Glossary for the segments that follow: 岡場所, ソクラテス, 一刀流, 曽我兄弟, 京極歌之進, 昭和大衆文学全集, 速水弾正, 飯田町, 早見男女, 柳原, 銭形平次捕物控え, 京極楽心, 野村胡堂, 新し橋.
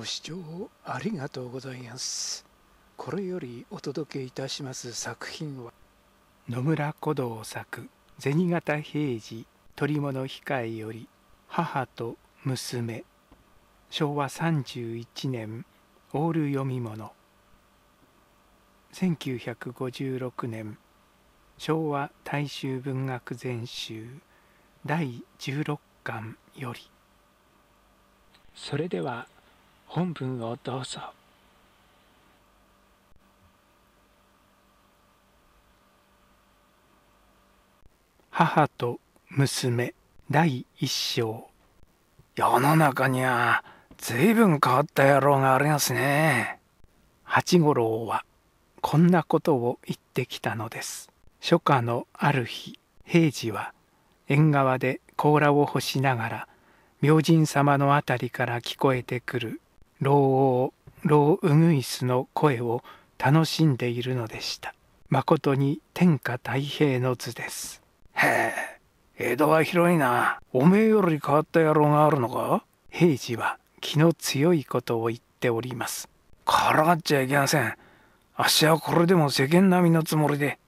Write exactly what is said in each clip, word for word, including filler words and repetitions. ご視聴ありがとうございます。これよりお届けいたします作品は野村胡堂作「銭形平次捕物控え」より母と娘、しょうわさんじゅういちねんオール読み物。せんきゅうひゃくごじゅうろくねん昭和大衆文学全集だいじゅうろっかんより。それでは本文をどうぞ。母と娘だいいっしょう。世の中には随分変わった野郎がありますね。八五郎はこんなことを言ってきたのです。初夏のある日、平次は縁側で甲羅を干しながら、明神様のあたりから聞こえてくる老王、老うぐいすの声を楽しんでいるのでした。まことに天下太平の図です。へえ。江戸は広いな。おめえより変わった野郎があるのか。平次は気の強いことを言っております。からかっちゃいけません。あっしはこれでも世間並みのつもりで。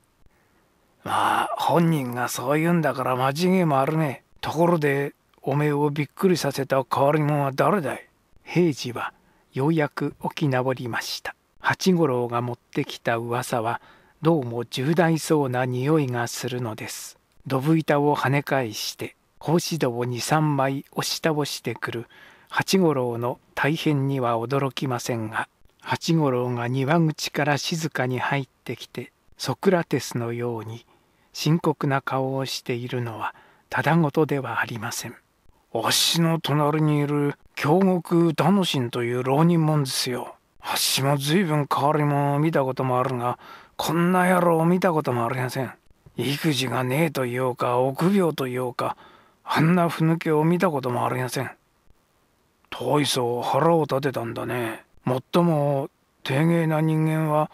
まあ本人がそう言うんだから間違いもあるね。ところでおめえをびっくりさせた変わり者は誰だい。平次はようやく起き直りました。八五郎が持ってきた噂はどうも重大そうな匂いがするのです。どぶ板を跳ね返して格子戸をにさんまい押し倒してくる八五郎の大変には驚きませんが、八五郎が庭口から静かに入ってきてソクラテスのように深刻な顔をしているのはただごとではありません。あっしの隣にいる京極楽心という浪人もんですよ。あっしも随分変わり者を見たこともあるが、こんな野郎を見たこともありません。育児がねえというか臆病というか、あんなふぬけを見たこともありません。大層腹を立てたんだね。もっとも低芸な人間は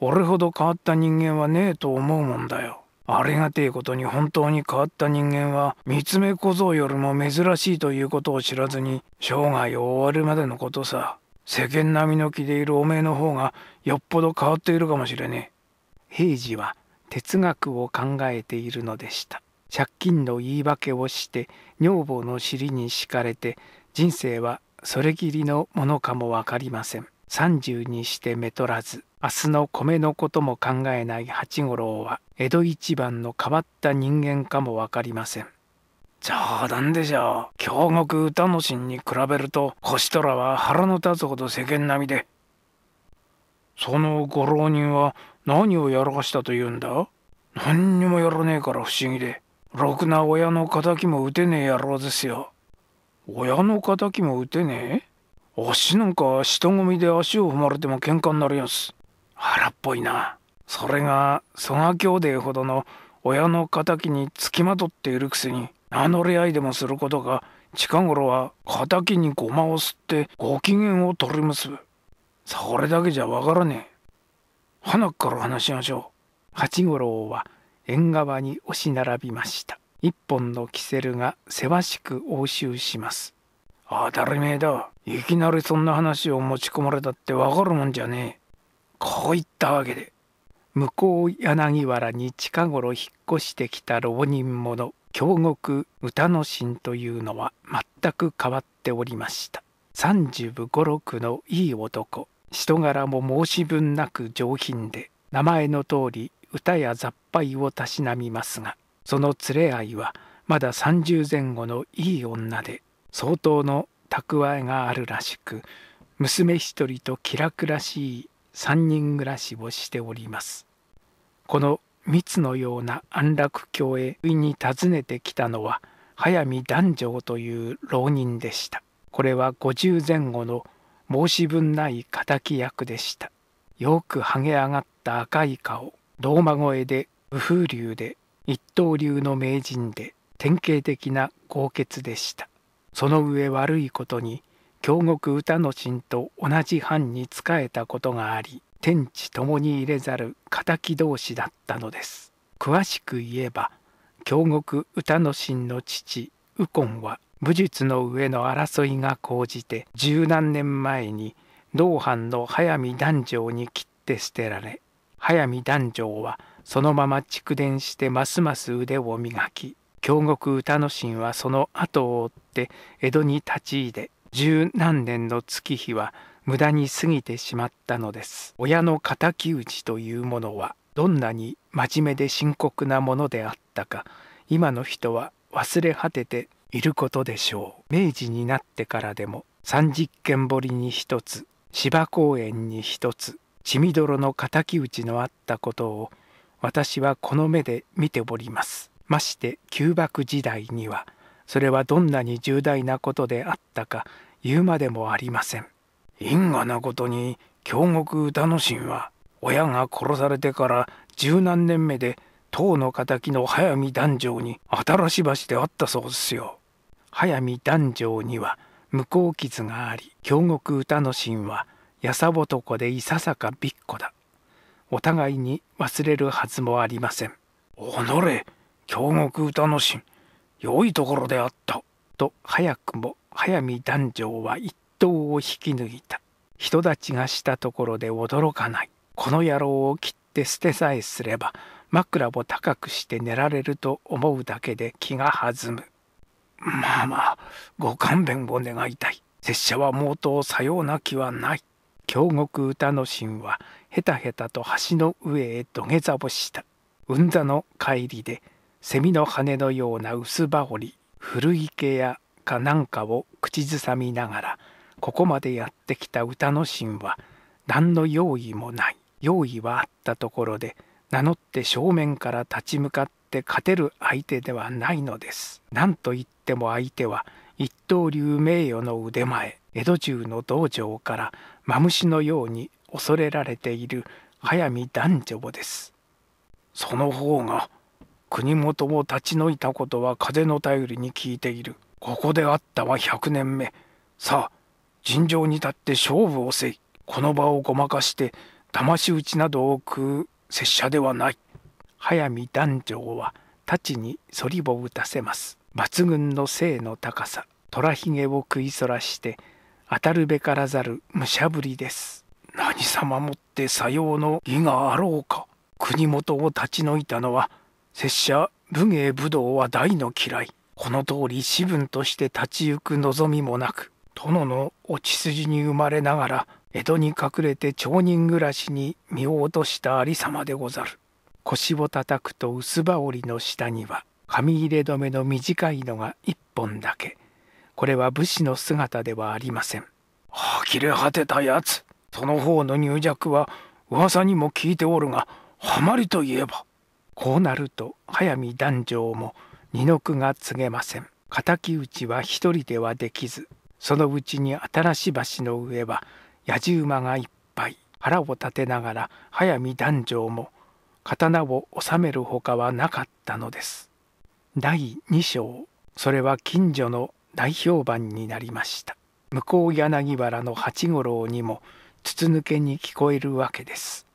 俺ほど変わった人間はねえと思うもんだよ。ありがてえことに本当に変わった人間は三つ目小僧よりも珍しいということを知らずに生涯を終わるまでのことさ。世間並みの気でいるおめえの方がよっぽど変わっているかもしれねえ。平次は哲学を考えているのでした。借金の言い訳をして女房の尻に敷かれて、人生はそれきりのものかも分かりません。さんじゅうにして目取らず、明日の米のことも考えない八五郎は江戸一番の変わった人間かも分かりません。冗談でしょう。京極歌の神に比べると腰虎は腹の立つほど世間並みで。そのご浪人は何をやらかしたというんだ。何にもやらねえから不思議で、ろくな親の敵も打てねえ野郎ですよ。親の敵も打てねえ。足なんか人混みで足を踏まれても喧嘩になりやす。腹っぽいな。それが曽我兄弟ほどの親の敵につきまとっているくせに、名乗り合いでもすることが、近頃は敵にごまを吸ってご機嫌を取り結ぶ。それだけじゃわからねえ。花から話しましょう。八五郎は縁側に押し並びました。一本のキセルがせわしく応酬します。当たり前だ。いきなりそんな話を持ち込まれたってわかるもんじゃねえ。こういったわけで、向こう柳原に近頃引っ越してきた浪人者、京極歌之進というのは全く変わっておりました。三十五六のいい男。人柄も申し分なく上品で、名前の通り歌や雑牌をたしなみますが、その連れ合いはまださんじゅうぜんごのいい女で、相当の蓄えがあるらしく、娘一人と気楽らしいさんにん暮らしをしております。この蜜のような安楽郷へ不意に訪ねてきたのは早見男女という浪人でした。これはごじゅうぜんごの申し分ない敵役でした。よくはげ上がった赤い顔、ローマ声で無風流で一刀流の名人で、典型的な豪傑でした。その上悪いことに京極歌之進と同じ藩に仕えたことがあり、天地ともに入れざる敵同士だったのです。詳しく言えば京極歌之進の父右近は武術の上の争いが高じて十何年前に同藩の速水弾正に切って捨てられ、速水弾正はそのまま蓄電してますます腕を磨き、京極歌之進はその後を追って江戸に立ち入れ、十何年の月日は無駄に過ぎてしまったのです。親の敵討ちというものはどんなに真面目で深刻なものであったか、今の人は忘れ果てていることでしょう。明治になってからでも三十間堀に一つ、芝公園に一つ、血みどろの敵討ちのあったことを私はこの目で見ております。まして旧幕時代にはそれはどんなに重大なことであったか言うまでもありません。因果なことに京極歌之進は親が殺されてから十何年目で当の敵の速水弾正に新し橋であったそうですよ。速水弾正には向こう傷があり、京極歌之進はやさぼとこでいささかびっこだ。お互いに忘れるはずもありません。おのれ、京極歌之進、良いところであった。と早くも速水弾正は一刀を引き抜いた。人立ちがしたところで驚かない。この野郎を切って捨てさえすれば、枕を高くして寝られると思うだけで気が弾む。まあまあ、ご勘弁を願いたい。拙者は毛頭さような気はない。京極歌之進はヘタヘタと橋の上へ土下座をした。うんざの帰りで蝉の羽のような薄羽織、古池やかなんかを口ずさみながらここまでやってきた歌之進は何の用意もない。用意はあったところで名乗って正面から立ち向かって勝てる相手ではないのです。なんといっても相手は一刀流名誉の腕前、江戸中の道場からマムシのように恐れられている速水弾正です。その方が国元を立ち退いたことは風の便りに聞いている。ここであったは百年目。さあ、尋常に立って勝負をせい。この場をごまかして騙し討ちなどを食う拙者ではない。速水弾正は太刀に反りを打たせます。抜群の背の高さ、虎ひげを食いそらして当たるべからざる武者ぶりです。何様もってさようの義があろうか。国元を立ち退いたのは拙者武芸武道は大の嫌い。この通り士分として立ち行く望みもなく、殿のお血筋に生まれながら江戸に隠れて町人暮らしに身を落としたありさまでござる。腰を叩くと薄羽織の下には髪入れ止めの短いのが一本だけ。これは武士の姿ではありません。呆れ果てたやつ。その方の入弱は噂にも聞いておるが、はまりといえば。こうなると速水弾正も二の句が告げません。敵討ちは一人ではできず、そのうちに新し橋の上はやじ馬がいっぱい。腹を立てながら速水弾正も刀を収めるほかはなかったのです。だいに章、それは近所の大評判になりました。向こう柳原の八五郎にも筒抜けに聞こえるわけです。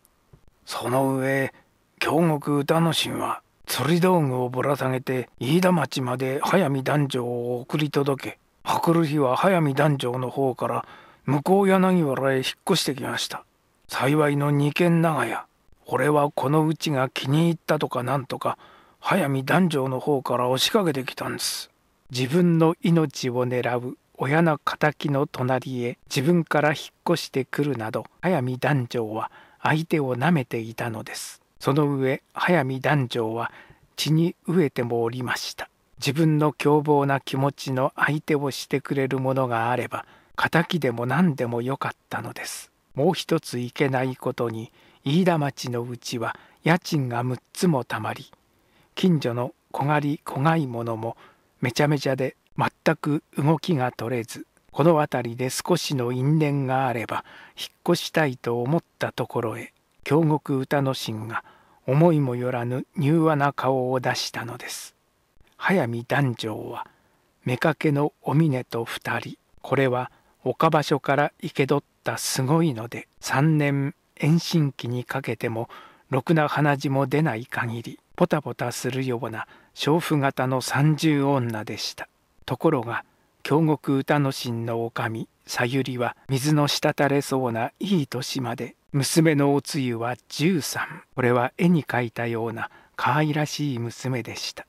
その上、京極歌之進は釣り道具をぶら下げて飯田町まで速水弾正を送り届け、明くる日は速水弾正の方から向こう柳原へ引っ越してきました。幸いの二軒長屋。俺はこのうちが気に入ったとかなんとか速水弾正の方から押しかけてきたんです。自分の命を狙う親の敵の隣へ自分から引っ越してくるなど、速水弾正は相手をなめていたのです。その上、速水弾正は血に飢えてもおりました。自分の凶暴な気持ちの相手をしてくれるものがあれば、敵でも何でもよかったのです。もう一ついけないことに、飯田町のうちは家賃が六つもたまり、近所の小狩り小買い物もめちゃめちゃで全く動きが取れず、この辺りで少しの因縁があれば引っ越したいと思ったところへ、京極歌之進が思いもよらぬ柔和な顔を出したのです。速水弾正は妾のお峰と二人、これは岡場所から生け取ったすごいので、さんねん延伸期にかけてもろくな鼻血も出ない限りポタポタするような娼婦型の三十女でした。ところが京極歌之進の女将さゆりは水の滴れそうないい年まで、娘のおつゆはじゅうさん。これは絵に描いたような可愛らしい娘でした。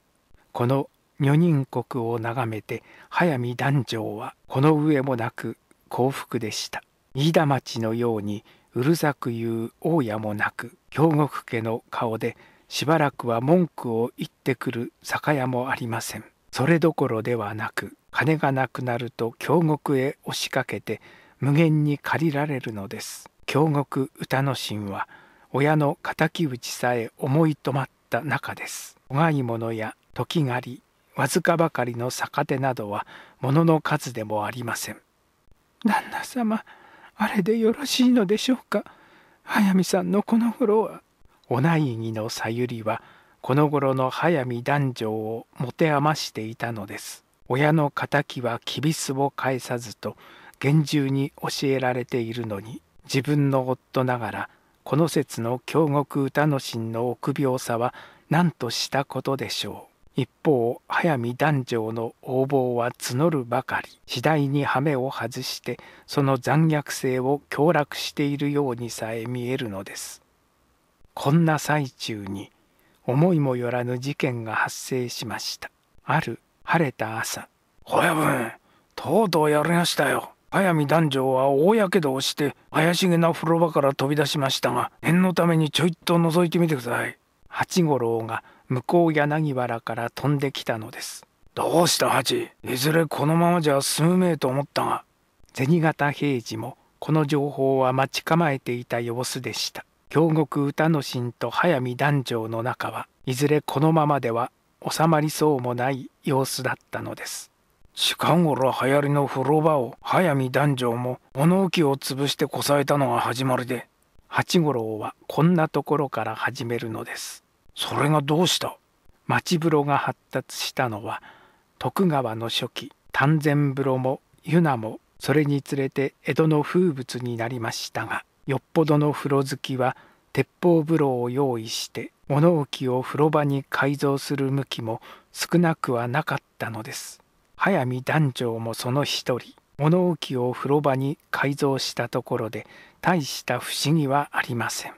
この女人国を眺めて速水男丈はこの上もなく幸福でした。飯田町のようにうるさく言う大家もなく、京極家の顔でしばらくは文句を言ってくる酒屋もありません。それどころではなく、金がなくなると京極へ押しかけて無限に借りられるのです。京極歌之進は親の敵討ちさえ思い止まった中です。お買い物や時狩り、わずかばかりの逆手などは物の数でもありません。旦那様、あれでよろしいのでしょうか。速水さんのこの頃は。お内儀のさゆりはこの頃の速水男丈を持て余していたのです。親の敵はきびすを返さずと厳重に教えられているのに、自分の夫ながらこの節の京極歌之進の臆病さは何としたことでしょう。一方、速水男丈の横暴は募るばかり、次第に羽目を外してその残虐性を享楽しているようにさえ見えるのです。こんな最中に思いもよらぬ事件が発生しました。ある晴れた朝、親分、とうとうやりましたよ。速水男丈は大やけどをして怪しげな風呂場から飛び出しましたが、念のためにちょいっと覗いてみてください。八五郎が向こう柳原から飛んできたのです。どうした八、いずれこのままじゃ済むめえと思ったが。銭形平次もこの情報は待ち構えていた様子でした。京極歌之進と速水男丈の中は、いずれこのままでは収まりそうもない様子だったのです。近頃流行りの風呂場を速水男丈も物置を潰してこさえたのが始まりで、八五郎はこんなところから始めるのです。それがどうした。町風呂が発達したのは徳川の初期、丹前風呂も湯名もそれにつれて江戸の風物になりましたが、よっぽどの風呂好きは鉄砲風呂を用意して物置を風呂場に改造する向きも少なくはなかったのです。速水男丈もその一人。物置を風呂場に改造したところで大した不思議はありません。